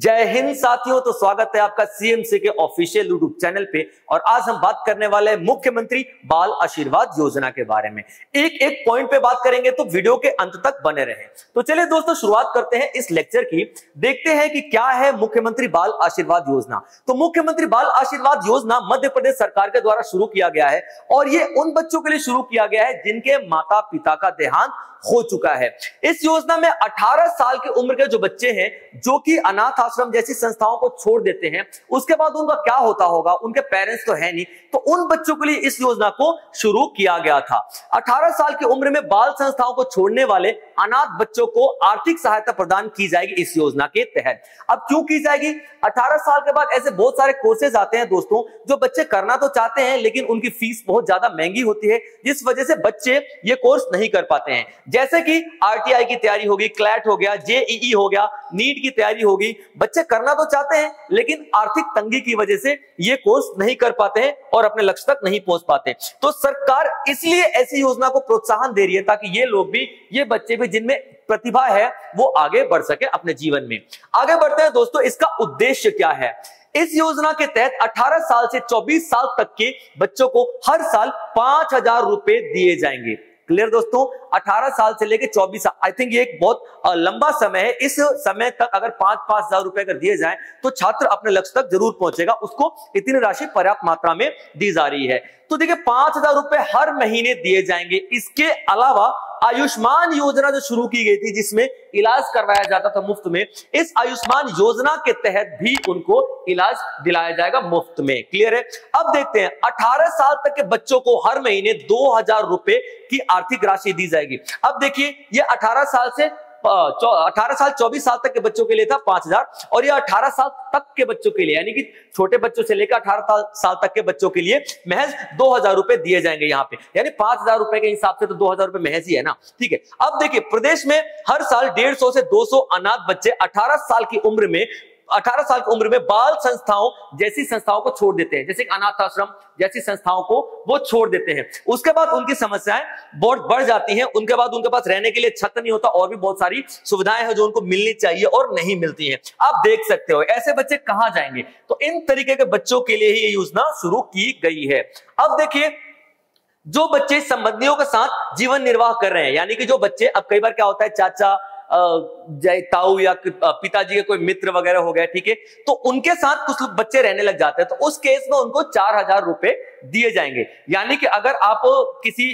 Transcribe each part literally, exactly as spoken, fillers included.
जय हिंद साथियों, तो स्वागत है आपका सीएमसी के ऑफिशियल यूट्यूब चैनल पे। और आज हम बात करने वाले हैं मुख्यमंत्री बाल आशीर्वाद योजना के बारे में। एक एक पॉइंट पे बात करेंगे, तो वीडियो के अंत तक बने रहें। तो चलिए दोस्तों, शुरुआत करते हैं इस लेक्चर की। देखते हैं कि क्या है मुख्यमंत्री बाल आशीर्वाद योजना। तो मुख्यमंत्री बाल आशीर्वाद योजना मध्य प्रदेश सरकार के द्वारा शुरू किया गया है और ये उन बच्चों के लिए शुरू किया गया है जिनके माता पिता का देहांत हो चुका है। इस योजना में अठारह साल की उम्र के जो बच्चे हैं जो कि अनाथ आश्रम जैसी संस्थाओं को छोड़ देते हैं, उसके बाद उनका क्या होता होगा, उनके पेरेंट्स तो है नहीं, तो उन बच्चों के लिए इस योजना को शुरू किया गया था। अठारह साल की उम्र में बाल संस्थाओं को छोड़ने वाले अनाथ बच्चों को आर्थिक सहायता प्रदान की जाएगी इस योजना के तहत। अब क्यों की जाएगी? अठारह साल के बाद ऐसे बहुत सारे कोर्सेज आते हैं दोस्तों, जो बच्चे करना तो चाहते हैं लेकिन उनकी फीस बहुत ज्यादा महंगी होती है, जिस वजह से बच्चे ये कोर्स नहीं कर पाते हैं। जैसे कि आरटीआई की तैयारी होगी, क्लैट हो गया, जेईई हो गया, नीट की तैयारी होगी। बच्चे करना तो चाहते हैं लेकिन आर्थिक तंगी की वजह से ये कोर्स नहीं कर पाते हैं और अपने लक्ष्य तक नहीं पहुंच पाते। तो सरकार इसलिए ऐसी योजना को प्रोत्साहन दे रही है ताकि ये लोग भी, ये बच्चे भी जिनमें प्रतिभा है वो आगे बढ़ सके अपने जीवन में। आगे बढ़ते हैं दोस्तों, इसका उद्देश्य क्या है? इस योजना के तहत अठारह साल से चौबीस साल तक के बच्चों को हर साल पांच हजार रुपए दिए जाएंगे। क्लियर दोस्तों, अठारह साल से लेकर चौबीस साल, आई थिंक ये एक बहुत लंबा समय है। इस समय तक अगर पांच पांच हजार रुपए अगर दिए जाएं तो छात्र अपने लक्ष्य तक जरूर पहुंचेगा, उसको इतनी राशि पर्याप्त मात्रा में दी जा रही है। तो देखिए, पांच हजार रुपए हर महीने दिए जाएंगे। इसके अलावा आयुष्मान योजना जो शुरू की गई थी, जिसमें इलाज करवाया जाता था मुफ्त में, इस आयुष्मान योजना के तहत भी उनको इलाज दिलाया जाएगा मुफ्त में। क्लियर है? अब देखते हैं, अठारह साल तक के बच्चों को हर महीने दो हजार रुपए की आर्थिक राशि दी जाएगी। अब देखिए, ये अठारह साल से अठारह साल चौबीस साल तक के बच्चों के लिए था पांच हजार, और ये अठारह साल तक के बच्चों के लिए, यानी कि छोटे बच्चों से लेकर अठारह साल तक के बच्चों के लिए महज दो हजार रुपए दिए जाएंगे। यहाँ पे यानी पांच हजार रुपए के हिसाब से तो दो हजार रुपए महज ही है ना। ठीक है, अब देखिए, प्रदेश में हर साल डेढ़ सौ से दो सौ अनाथ बच्चे अठारह साल की उम्र में अठारह साल की उम्र में बाल संस्थाओं जैसी संस्थाओं को छोड़ देते हैं, जैसे अनाथ आश्रम जैसी संस्थाओं को वो छोड़ देते हैं। उसके बाद उनकी समस्याएं बहुत बढ़ जाती हैं। उनके बाद उनके पास रहने के लिए छत नहीं होता, और भी बहुत सारी सुविधाएं हैं जो उनको मिलनी चाहिए और नहीं मिलती हैं। आप देख सकते हो ऐसे बच्चे कहाँ जाएंगे। तो इन तरीके के बच्चों के लिए ही ये योजना शुरू की गई है। अब देखिए, जो बच्चे संबंधियों के साथ जीवन निर्वाह कर रहे हैं, यानी कि जो बच्चे, अब कई बार क्या होता है, चाचा जय ताऊ या पिताजी के कोई मित्र वगैरह हो गया, ठीक है, तो उनके साथ कुछ बच्चे रहने लग जाते हैं, तो उस केस में उनको चार हजार रुपए दिए जाएंगे। यानी कि अगर आप किसी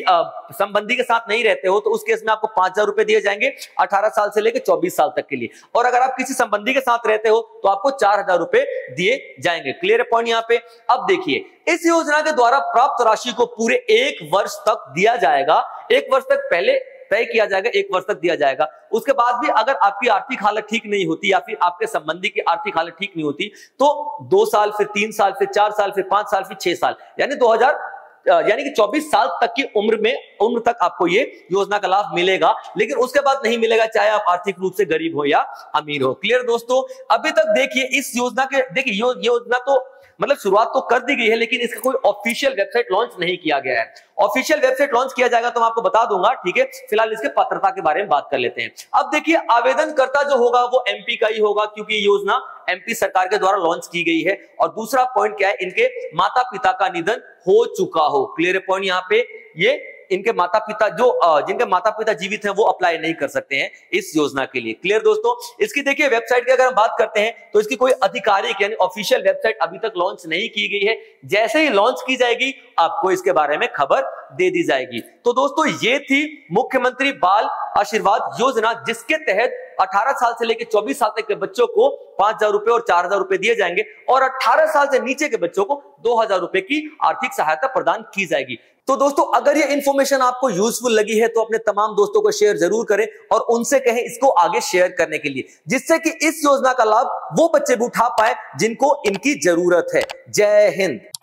संबंधी के साथ नहीं रहते हो तो उस केस में आपको पांच हजार रुपए दिए जाएंगे अठारह साल से लेकर चौबीस साल तक के लिए, और अगर आप किसी संबंधी के साथ रहते हो तो आपको चार हजार रुपए दिए जाएंगे। क्लियर पॉइंट यहाँ पे। अब देखिए, इस योजना के द्वारा प्राप्त राशि को पूरे एक वर्ष तक दिया जाएगा। एक वर्ष तक पहले तय किया जाएगा, एक वर्ष तक दिया जाएगा। उसके बाद भी अगर आपकी आर्थिक हालत ठीक नहीं होती या फिर आपके संबंधी की आर्थिक हालत ठीक नहीं होती तो दो साल, फिर तीन साल, फिर चार साल, फिर पांच साल, फिर छह साल, यानी दो हजार यानी कि चौबीस साल तक की उम्र में उम्र तक आपको ये योजना का लाभ मिलेगा, लेकिन उसके बाद नहीं मिलेगा, चाहे आप आर्थिक रूप से गरीब हो या अमीर हो। क्लियर दोस्तों, अभी तक देखिए इस योजना के, देखिए यो, योजना तो मतलब शुरुआत तो कर दी गई है, लेकिन इसका कोई ऑफिशियल वेबसाइट लॉन्च नहीं किया गया है। ऑफिशियल वेबसाइट लॉन्च किया जाएगा तो मैं आपको बता दूंगा, ठीक है। फिलहाल इसके पात्रता के बारे में बात कर लेते हैं। अब देखिए, आवेदनकर्ता जो होगा वो एमपी का ही होगा, क्योंकि ये योजना एमपी सरकार के द्वारा लॉन्च की गई है। और दूसरा पॉइंट क्या है, इनके माता पिता का निधन हो चुका हो। क्लियर पॉइंट यहाँ पे, ये इनके माता पिता जो जिनके माता पिता जीवित हैं वो अप्लाई नहीं कर सकते हैं इस योजना के लिए। क्लियर दोस्तों, इसकी देखिए वेबसाइट की अगर हम बात करते हैं तो इसकी कोई आधिकारिक यानी ऑफिशियल वेबसाइट अभी तक लॉन्च नहीं की गई है। जैसे ही लॉन्च की जाएगी आपको इसके बारे में खबर दे दी जाएगी। तो दोस्तों, ये थी मुख्यमंत्री बाल आशीर्वाद योजना, जिसके तहत अठारह साल से लेकर चौबीस साल तक के बच्चों को पांच हजार रुपए और चार हजार रुपए दिए जाएंगे, और अठारह साल से नीचे के बच्चों को दो हजार रुपए की आर्थिक सहायता प्रदान की जाएगी। तो दोस्तों, अगर ये इन्फॉर्मेशन आपको यूजफुल लगी है तो अपने तमाम दोस्तों को शेयर जरूर करें और उनसे कहें इसको आगे शेयर करने के लिए, जिससे कि इस योजना का लाभ वो बच्चे भी उठा पाए जिनको इनकी जरूरत है। जय हिंद।